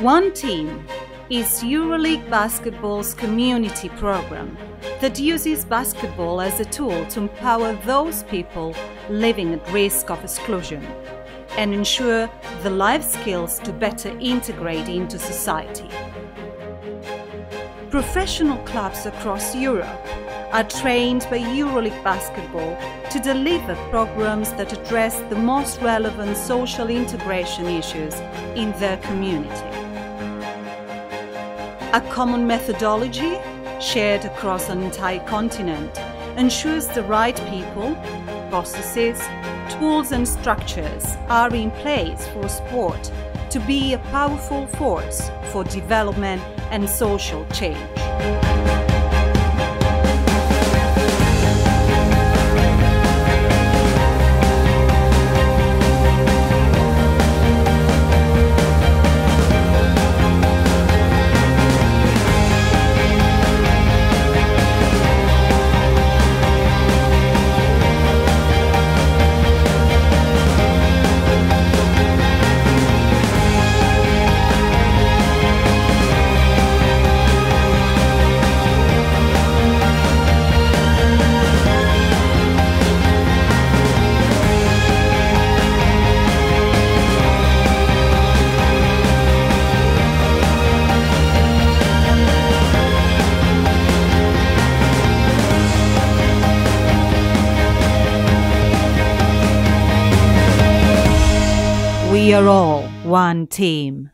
One Team is Euroleague Basketball's community program that uses basketball as a tool to empower those people living at risk of exclusion and ensure the life skills to better integrate into society. Professional clubs across Europe are trained by Euroleague Basketball to deliver programs that address the most relevant social integration issues in their community. A common methodology, shared across an entire continent, ensures the right people, processes, tools and structures are in place for sport to be a powerful force for development and social change. We are all one team.